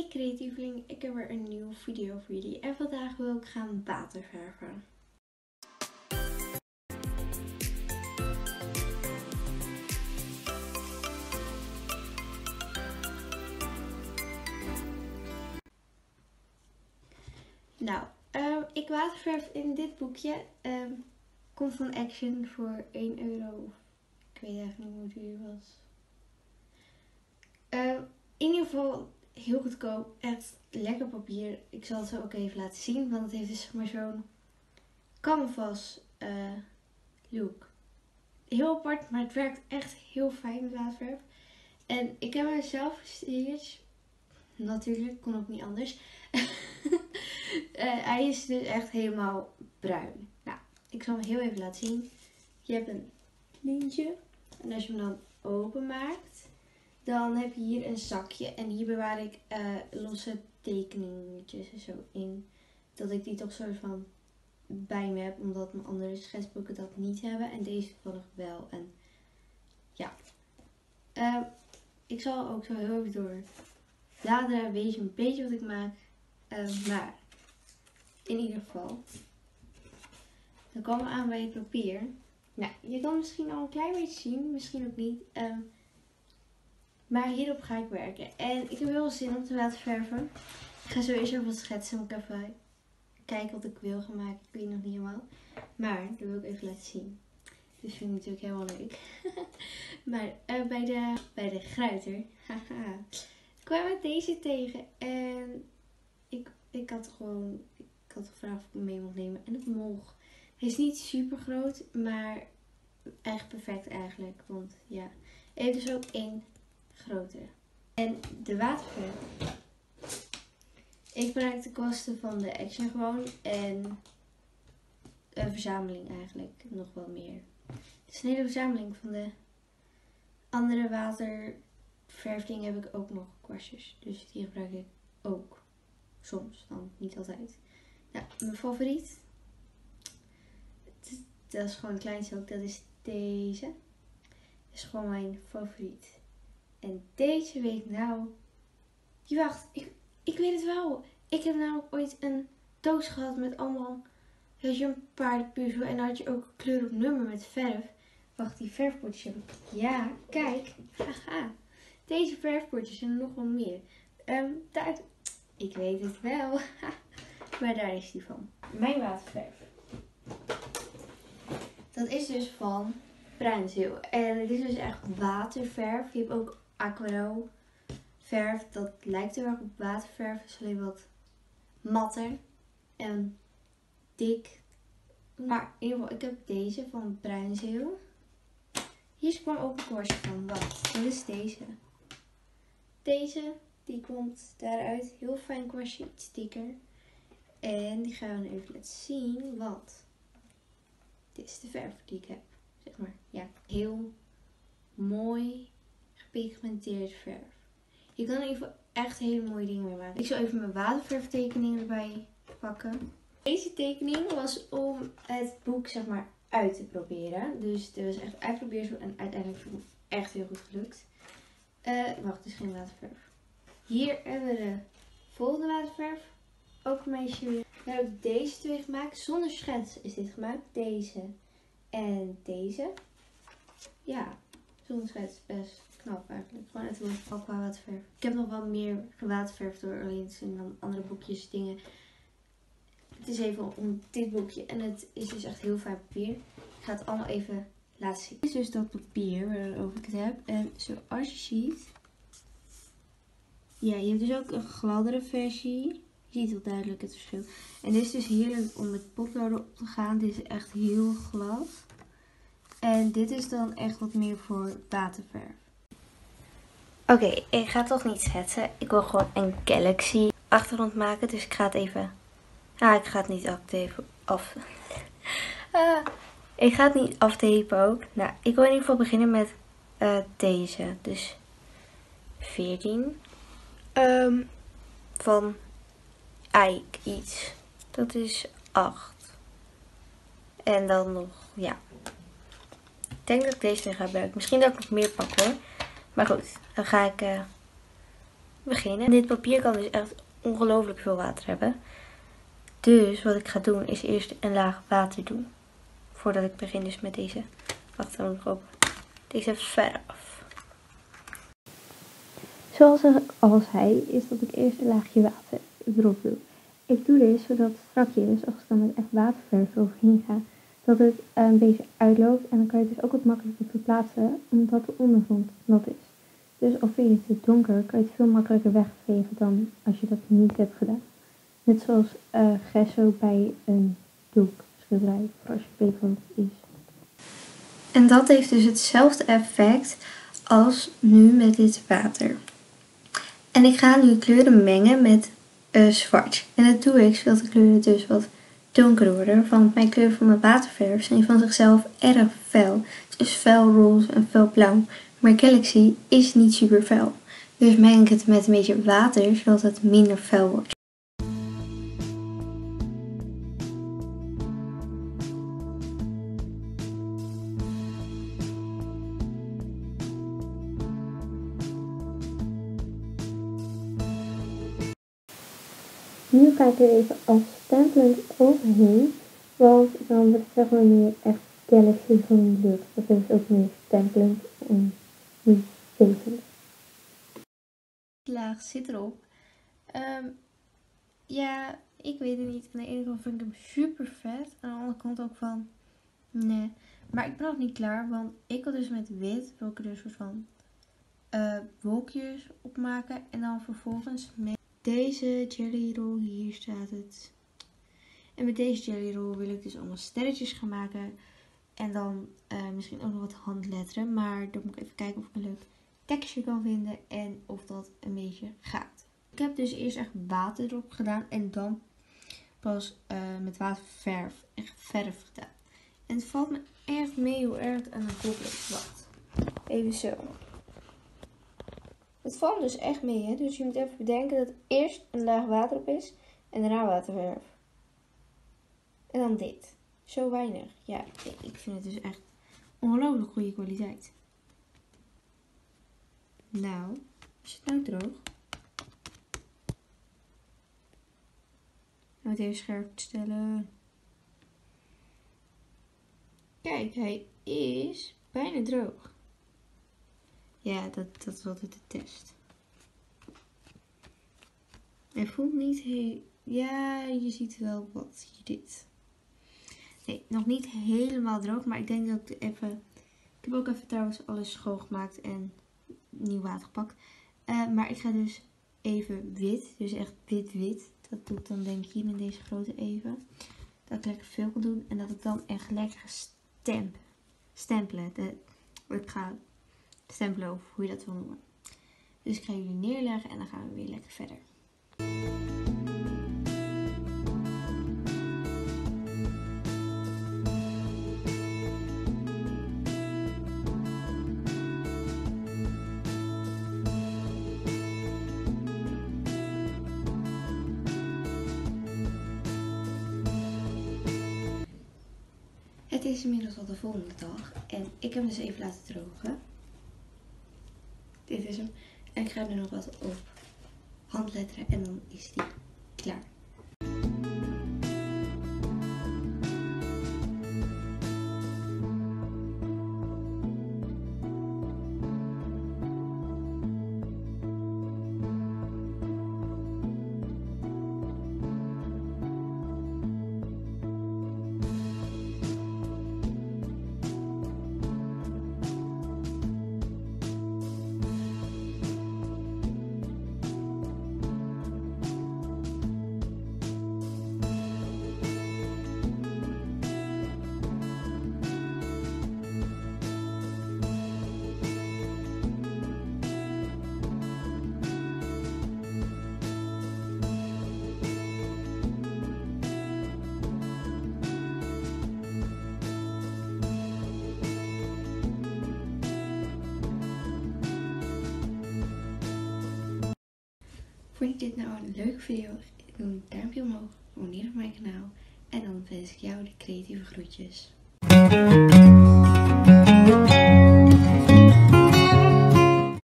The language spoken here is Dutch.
Hey creatieveling, ik heb weer een nieuwe video voor jullie en vandaag wil ik gaan waterverven. Nou, ik waterverf in dit boekje. Komt van Action voor 1 euro. Ik weet eigenlijk niet hoe het duur was. In ieder geval heel goedkoop. Echt lekker papier. Ik zal het zo ook even laten zien. Want het heeft dus maar zo'n canvas look. Heel apart, maar het werkt echt heel fijn met waterverf. En ik heb er zelf gestierd. Natuurlijk, kon ook niet anders. Hij is dus echt helemaal bruin. Nou, ik zal hem heel even laten zien. Je hebt een lintje. En als je hem dan openmaakt, dan heb je hier een zakje. En hier bewaar ik losse tekeningetjes en zo in. Dat ik die toch soort van bij me heb. Omdat mijn andere schetsboeken dat niet hebben. En deze toevallig wel. En ja. Ik zal ook zo heel even door bladeren. Weet je een beetje wat ik maak. Maar in ieder geval, dan komen we aan bij het papier. Nou, je kan misschien al een klein beetje zien, misschien ook niet. Maar hierop ga ik werken. En ik heb heel veel zin om te waterverven. Ik ga zo eerst even wat schetsen, want ik even kijken wat ik wil gaan maken. Ik weet nog niet helemaal. Maar dat wil ik even laten zien. Dus vind ik natuurlijk helemaal leuk. Maar bij de gruiter, haha, kwam ik deze tegen. En ik had gevraagd of ik hem mee mocht nemen. En ik mocht. Hij is niet super groot, maar echt perfect eigenlijk. Want ja, hij heeft dus ook één grotere. En de waterverf. Ik gebruik de kwasten van de Action gewoon. En een verzameling eigenlijk. Nog wel meer. Het is een hele verzameling van de andere waterverfdingen. Heb ik ook nog kwastjes. Dus die gebruik ik ook. Soms dan, niet altijd. Nou, mijn favoriet. Dat is gewoon een kleinste ook. Dat is deze. Dat is gewoon mijn favoriet. En deze weet nou... Je wacht, ik weet het wel. Ik heb namelijk ooit een doos gehad met allemaal... Had je een paardenpuzzel en had je ook kleur op nummer met verf. Wacht, die verfpotjes heb ik. Ja, kijk. Haha. Deze verfpotjes en nog wel meer. Ik weet het wel, maar daar is die van. Mijn waterverf. Dat is dus van Bruinzeel. En het is dus echt waterverf. Je hebt ook aquarel verf. Dat lijkt heel erg op waterverf. Het is alleen wat matter en dik. Maar in ieder geval, ik heb deze van Bruinzeel. Hier kwam ook een korstje van. Wacht, dat is deze. Deze. Die komt daaruit. Heel fijn kwastje, iets dikker. En die gaan we even laten zien. Want dit is de verf die ik heb. Zeg maar, ja. Heel mooi gepigmenteerd verf. Je kan er even echt hele mooie dingen mee maken. Ik zal even mijn waterverftekening erbij pakken. Deze tekening was om het boek, zeg maar, uit te proberen. Dus er was echt uitprobeersel. En uiteindelijk vond ik het echt heel goed gelukt. Wacht, dus geen waterverf. Hier hebben we de volgende waterverf. Ook een meisje weer. We hebben ook deze twee gemaakt. Zonder schets is dit gemaakt. Deze en deze. Ja, zonder schets is best knap eigenlijk. Gewoon uit het woord qua waterverf. Ik heb nog wel meer gewaterverfd door alleen dan andere boekjes, dingen. Het is even om dit boekje. En het is dus echt heel fijn papier. Ik ga het allemaal even laten zien. Dit is dus dat papier waarover ik het heb. En zoals je ziet... Ja, je hebt dus ook een gladdere versie. Je ziet heel duidelijk het verschil. En dit is dus heerlijk om met potloden op te gaan. Dit is echt heel glad. En dit is dan echt wat meer voor waterverf. Oké, ik ga toch niet schetsen. Ik wil gewoon een Galaxy achtergrond maken. Dus ik ga het even... ik ga het niet aftapen. Ik ga het niet aftapen ook. Nou, ik wil in ieder geval beginnen met deze. Dus 14... van Eik iets. Dat is 8. En dan nog, ja. Ik denk dat ik deze ga gebruiken. Misschien dat ik nog meer pak hoor. Maar goed, dan ga ik beginnen. Dit papier kan dus echt ongelooflijk veel water hebben. Dus wat ik ga doen is eerst een laag water doen. Voordat ik begin dus met deze. Wacht, dan moet ik open. Deze verf af. Zoals ik al zei, is dat ik eerst een laagje water erop doe. Ik doe dit zodat strakje, dus als ik dan met echt waterverf overheen ga, dat het een beetje uitloopt. En dan kan je het dus ook wat makkelijker verplaatsen, omdat de ondergrond nat is. Dus al vind je het te donker, kan je het veel makkelijker wegvegen dan als je dat niet hebt gedaan. Net zoals gesso bij een doekschilderij, voor als je weet wat het is. En dat heeft dus hetzelfde effect als nu met dit water. En ik ga nu kleuren mengen met zwart. En dat doe ik zodat de kleuren dus wat donker worden. Want mijn kleuren van mijn waterverf zijn van zichzelf erg fel. Dus fel roze en fel blauw. Maar Galaxy is niet super fel. Dus meng ik het met een beetje water zodat het minder fel wordt. Nu ga ik er even als stempelend overheen, want dan wordt het zeg maar meer echt Galaxy van de lucht. Dat is ook meer stempelend en niet tekend. Die laag zit erop. Ja, ik weet het niet. Aan de ene kant vind ik hem super vet, aan de andere kant ook van nee. Maar ik ben nog niet klaar, want ik wil dus met wit, wil ik er dus van wolkjes op maken en dan vervolgens met deze jelly roll, hier staat het. En met deze jelly roll wil ik dus allemaal sterretjes gaan maken. En dan misschien ook nog wat handletteren. Maar dan moet ik even kijken of ik een leuk tekstje kan vinden. En of dat een beetje gaat. Ik heb dus eerst echt water erop gedaan. En dan pas met waterverf. Echt verf gedaan. En het valt me echt mee hoe erg het aan de kop is. Wacht. Even zo. Het valt dus echt mee, hè? Dus je moet even bedenken dat eerst een laag water op is en daarna waterverf. En dan dit. Zo weinig. Ja, ik vind het dus echt ongelooflijk goede kwaliteit. Nou, is het nou droog? Nou, het even scherp te stellen. Kijk, hij is bijna droog. Ja, dat is altijd de test. Hij voelt niet heel... Ja, je ziet wel wat hier dit. Nee, nog niet helemaal droog. Maar ik denk dat ik even... Ik heb ook even trouwens alles schoongemaakt en nieuw water gepakt. Maar ik ga dus even wit. Dus echt wit. Dat doe ik dan denk ik hier met deze grote even. Dat ik lekker veel kan doen. En dat ik dan echt lekker ga stempelen. Stempelen of hoe je dat wil noemen. Dus ik ga jullie neerleggen en dan gaan we weer lekker verder. Het is inmiddels al de volgende dag en ik heb hem dus even laten drogen. Dit is hem. En ik ga er nog wat op handletteren en dan is die klaar. Vond je dit nou een leuke video? Doe een duimpje omhoog, abonneer op mijn kanaal en dan wens ik jou de creatieve groetjes.